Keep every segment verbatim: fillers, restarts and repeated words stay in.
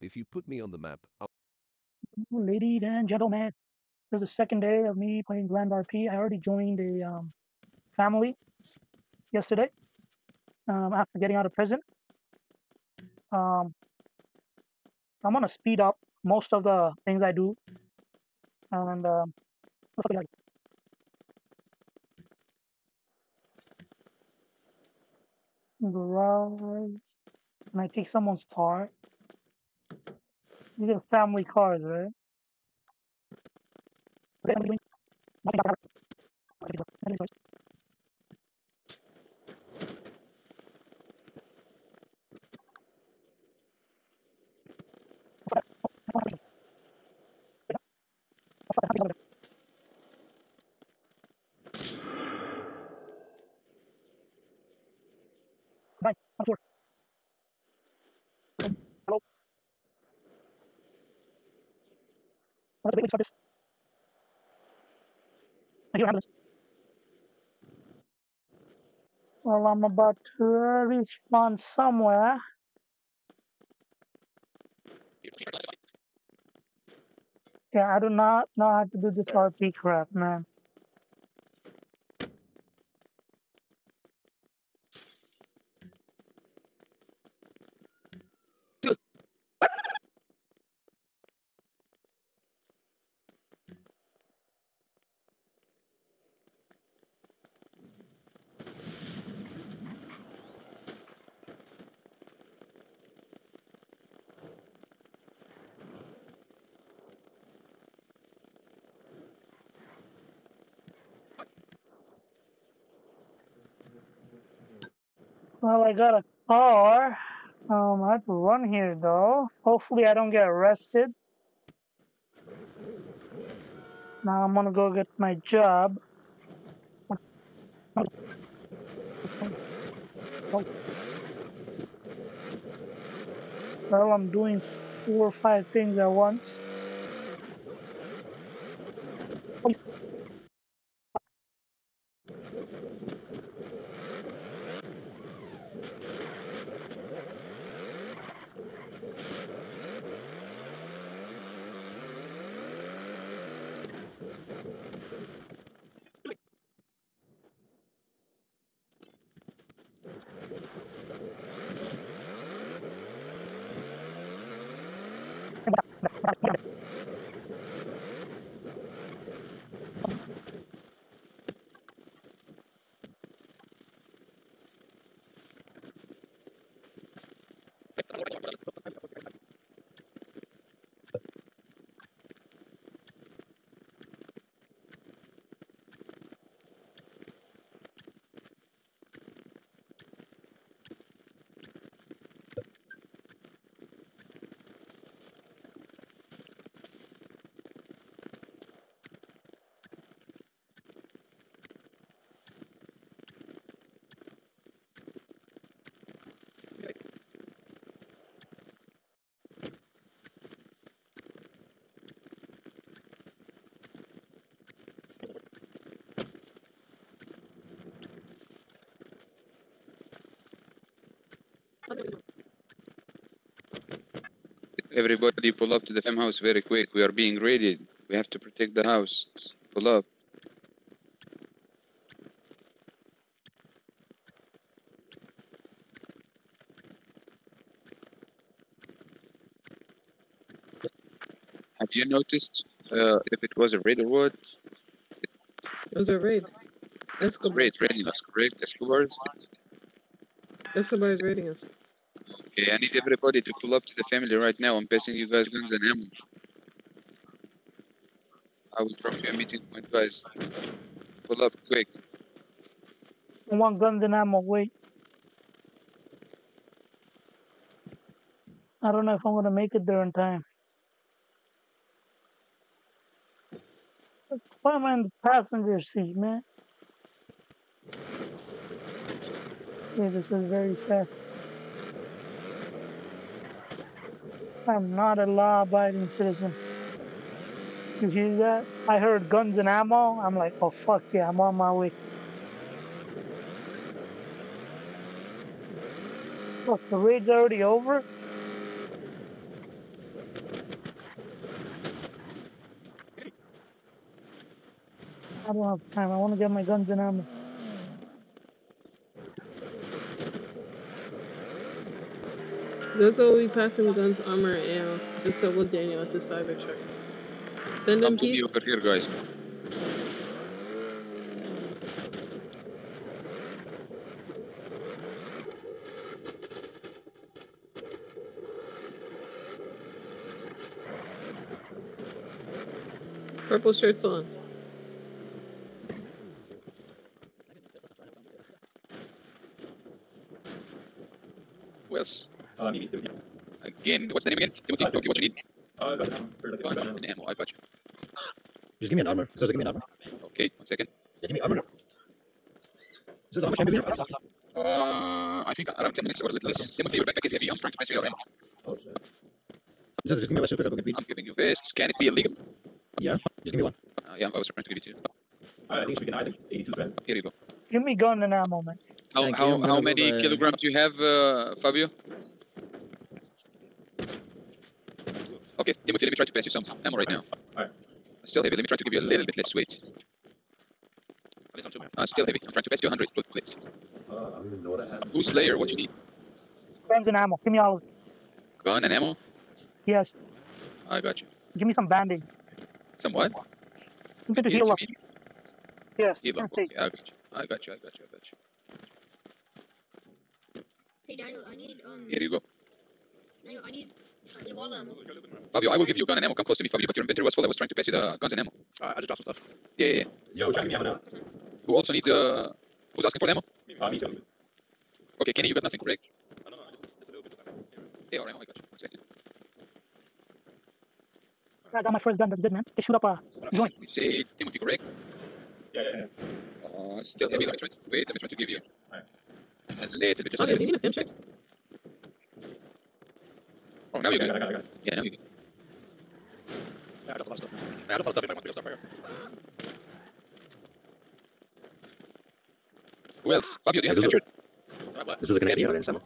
If you put me on the map, I'll... Ladies and gentlemen, there's a second day of me playing Grand R P. I already joined a um, family yesterday um, after getting out of prison. Um, I'm gonna speed up most of the things I do, and um, garage. Can I take someone's car? These are family cars, right? Hello. What is the waiting for this? I hear ambulance. Well, I'm about to respawn somewhere. Yeah, I do not know how to do this R P crap, man. Well, I got a car. Um, I have to run here, though. Hopefully, I don't get arrested. Now I'm gonna go get my job. Well, I'm doing four or five things at once. Everybody pull up to the F A M house very quick. We are being raided. We have to protect the house. Pull up. Have you noticed uh, if it was a raid or what? It was a raid. Escobar. Raid, raiding us, correct? Escobar's? Escobar is raiding us. Okay, I need everybody to pull up to the family right now. I'm passing you guys guns and ammo. I will drop you a meeting point, guys. Pull up quick. I want guns and ammo, wait. I don't know if I'm gonna make it there in time. Why am I in the passenger seat, man? Yeah, this is very fast. I'm not a law-abiding citizen. You hear that? I heard guns and ammo. I'm like, oh fuck yeah, I'm on my way. Look, the raid's already over. I don't have time. I want to get my guns and ammo. Zozo will be passing guns, armor, and ammo, and so will Daniel at the cyber truck. Send them peace. Over here, guys. Purple shirts on. Who else? Uh, again, what's the name again? Timothy, okay, what you need? Uh, gun and ammo, I got you. Just give me an armor. Just give me an armor. Okay, one second. Yeah, give me armor. Just how much time do we have? Uh, I think around ten minutes or a little less. Timothy, your backpack is heavy. I'm trying to pass you your ammo. Oh, sure. Just give me a super I'm giving you this. Can it be illegal? Yeah, just give me one. Uh, yeah, I was trying to give it to you. Alright, I think we can item eighty-two cents. Here you go. Give me gun and ammo, man. How, how, how, how many by... kilograms do you have, uh, Fabio? Okay, Timothy, let me try to pass you some ammo right now. Alright. Still heavy, let me try to give you a little bit less weight. Uh, still heavy, I'm trying to pass you one hundred. Uh, I don't even know what I have. Who Slayer, what you need? Guns and ammo, give me all of it. Gun and ammo? Yes. I got you. Give me some banding. Some what? Something to heal up. Yes, heal up. Okay, I got you. I got you. I got you. I got you. Hey, Daniel, I need. Um, Here you go. Daniel, I need. Fabio, I will give you gun and ammo. Come close to me, Fabio, but your inventory was full. I was trying to pass you the guns and ammo. Uh, I just dropped some stuff. Yeah, yeah, yeah. Yo, Jack, give me ammo now. Who also needs. Uh, who's asking for ammo? Uh, me too. Okay, Kenny, you got nothing, correct? I don't know. I just. It's a little bit. Yeah, alright, I got you. One second. I got my first gun, that's good, man. They shoot up a joint. We say Timothy, correct? Yeah, yeah, yeah. Uh, still heavy, let me try to, wait, let me try to give you. Alright. A little bit, just a little bit. Oh, you need a film check? Oh, now you got it. Yeah, now you got it. Yeah, I got a lot of stuff. I got a lot of stuff in my one, real stuff right here. Who else? Fabio, do you have a film check? This is the Canadian audience, Sam.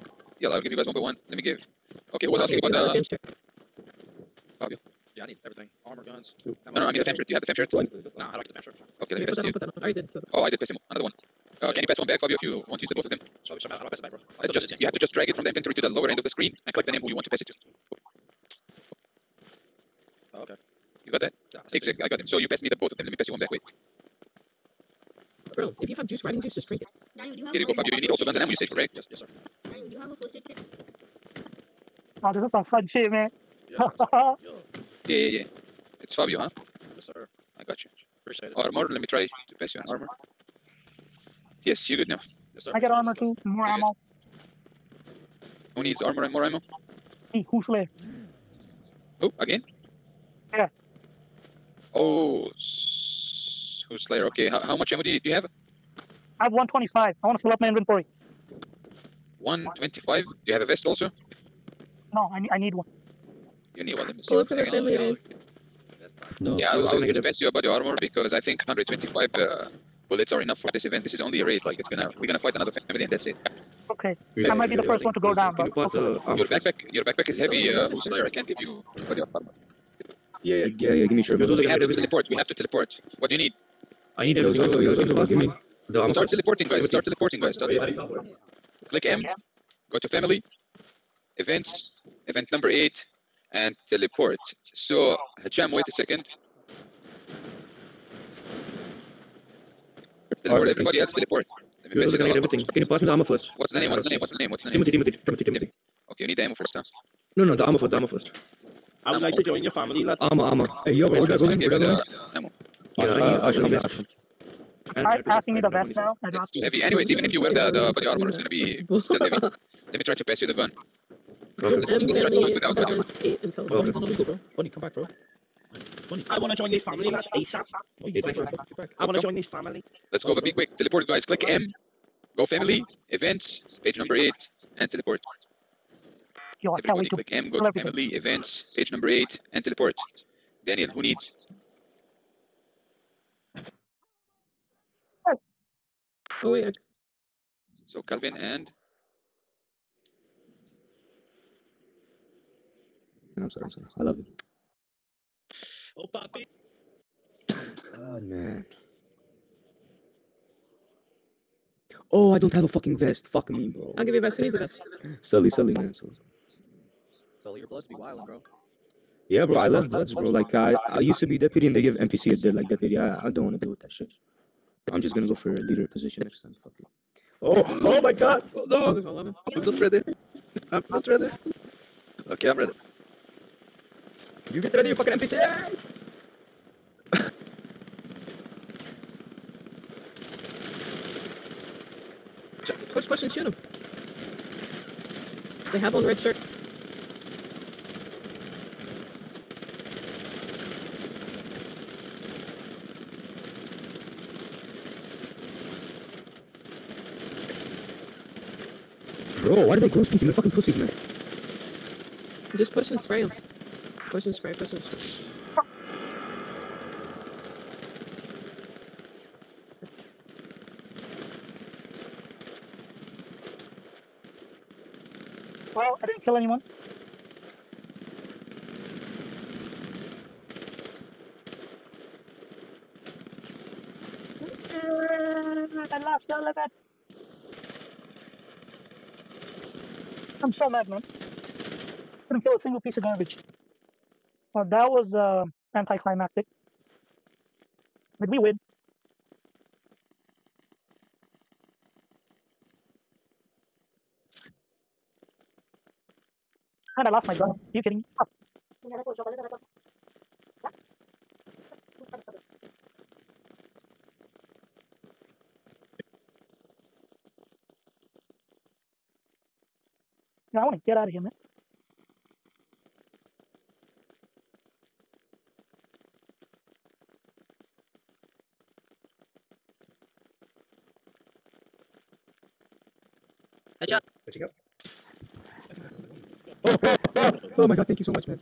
Yeah, I'll give you guys one by one. Let me give. Okay, who was asking about the... Fabio. Yeah, I need everything. Armor, guns. No, no, I need a fam shirt. Do you have the fam shirt? Nah, I don't get the fam shirt. Okay, let me pass it to you. Oh, I did pass him. Another one. Uh, can you pass one back, Fabio, if you want to use the both of them? Shall we, shall I, I'll pass it back, bro. It's just, you have to just drag it from the inventory to the lower end of the screen and click the name who you want to pass it to. Oh, okay. You got that? Yeah, exactly, I got him. So you pass me the both of them. Let me pass you one back. Wait. Bro, if you have juice, riding juice, just drink it. Daniel, do you have Here you go, Fabio. You need also guns and ammo, you said, correct? Yes, yes, sir. Daniel, do you have a post-it kit? Oh, this is some fun shit, man. Yeah, Yeah, yeah, yeah. It's Fabio, huh? Yes, sir. I got you. Appreciate it. Armor, let me try to pass you an armor. Yes, you're good now. Yes, sir. I got armor too, more you're ammo. Good. Who needs armor and more ammo? Hey, who's left? Oh, again? Yeah. Oh, who's Slayer? Okay, how, how much ammo do you, do you have? I have one twenty-five. I want to fill up my inventory. one twenty-five? Do you have a vest also? No, I, I need one. You need one. Let me see. Cool, no, yeah, so I will expense you about your armor because I think one hundred twenty-five uh, bullets are enough for this event. This is only a raid. Like it's gonna, we're gonna fight another family and that's it. Okay, yeah, I might be the first one to go down. But pass, uh, your backpack, your backpack is heavy, uh, Slayer. I can't give you about your armor. Yeah, yeah, yeah. yeah give me sure. We have to teleport. We have to teleport. What do you need? I need everything. Start teleporting, guys. Start teleporting, guys. Start teleporting. Click M. Go to family. Events. Event number eight. And teleport. So, Hajam, wait a second. Teleport. Everybody else teleport. Let me pass you the ammo. Can you pass me the ammo first? What's the name? What's the name? What's the name? What's the name? Timothy, Timothy, Timothy, Timothy. Okay, you need the ammo first, huh? No, no, the ammo first, the ammo first. I would like to join your family. Ammo, ammo. Hey, yo, what's going on? The ammo. I'm passing you the vest now. It's too heavy. Anyways, even if you wear the, the body armor, it's going to be still heavy. Let me try to pass you the gun. Bro, let's, let's start going without video. Bonnie, come back, bro. Bonnie. I want to join this family, not ASAP. Hey, thanks, bro. I want to join this family. Let's go, but be quick. Teleport, guys. Click M. Go family, events, page number eight, and teleport. Everybody click M, go to family, events, page number eight, and teleport. Daniel, who needs? Oh, wait. So, Calvin and... I'm sorry, I'm sorry. I love you. Oh, Papi. God, man. Oh, I don't have a fucking vest. Fuck me, bro. I'll give you a vest. Who needs a vest? Sully, Sully, man. Sully, Sully your blood's be wild, bro. Yeah, bro, I love bloods, bro. Like, I, I used to be deputy, and they give N P C a dead like deputy. I, I don't want to deal with that shit. I'm just gonna go for a leader position next time. Fuck it. Oh, oh my god! Oh, no! I'm not ready. I'm not ready. Okay, I'm ready. You get ready, you fucking N P C! Push, push, and shoot him. They have on red shirt. Bro, why do they ghost people? They're fucking pussies, man. Just push and spray them. Push and spray, push and spray. Well, I didn't kill anyone. I lost all of it. I'm so mad, man. Couldn't kill a single piece of garbage. Well, that was uh, anticlimactic. Did we win? And I lost my gun. Are you kidding me? Oh. I want to get out of here, man. Headshot. Where'd you go? Oh, oh, oh, oh my god, thank you so much, man.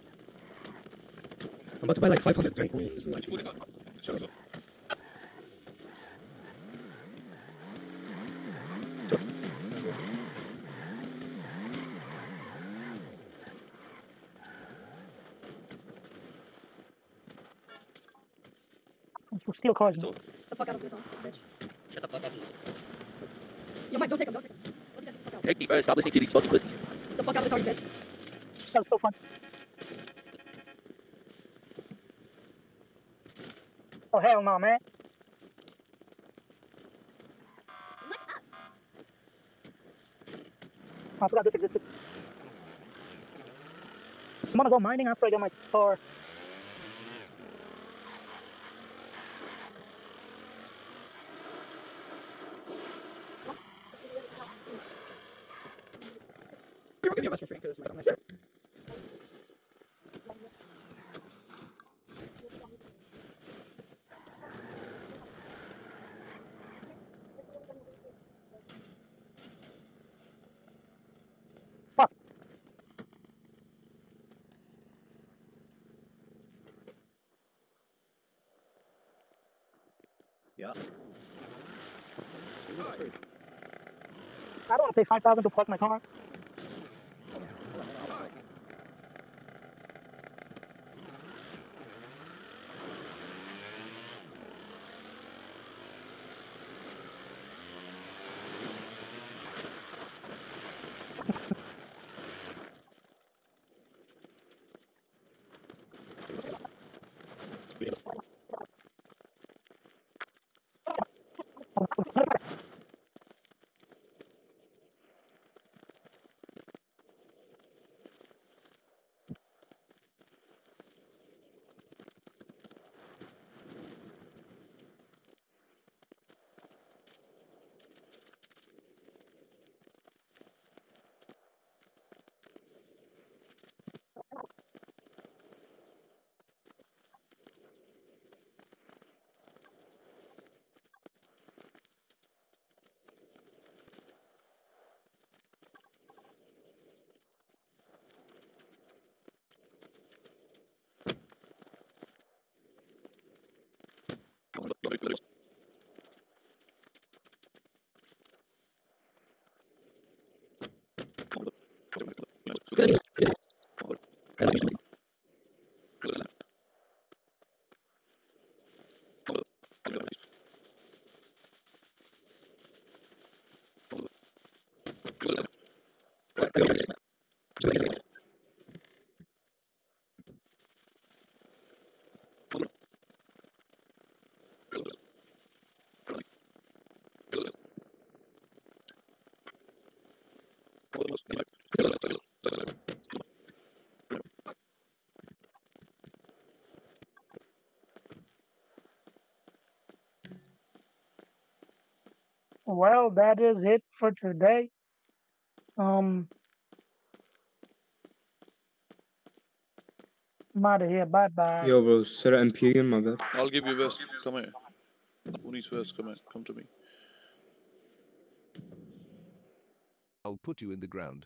I'm about to buy like five hundred drink wings. We'll steal cars. Get the fuck out of here, bitch. Shut the fuck up. Yo, Mike, don't take him, don't take him. Don't take him, fuck out. Take me, bro. Stop listening to these fucking pussies. Get the fuck out of the car, you bitch. That was so fun. Oh, hell no, man. What's up? Oh, I forgot this existed. I'm gonna go mining after I get my car. For free, because my sure. Fuck. Yeah. I don't want to pay five thousand to park my car. Well, that is it for today. Um, I'm out of here. Bye bye. Yo, bro, set an M P, my bad. I'll give you vest. Come here. Who needs vest? Come here. Come to me. I'll put you in the ground.